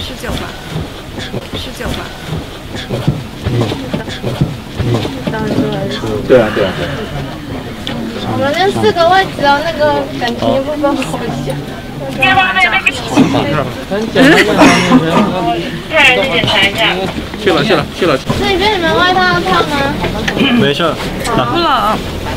19吧。对啊，对啊，对。我们那4个位置哦，那个感情部分好一些。别忘了那个手机。看人家查一下。去了。那你觉得你们外套烫吗？没事，打不冷。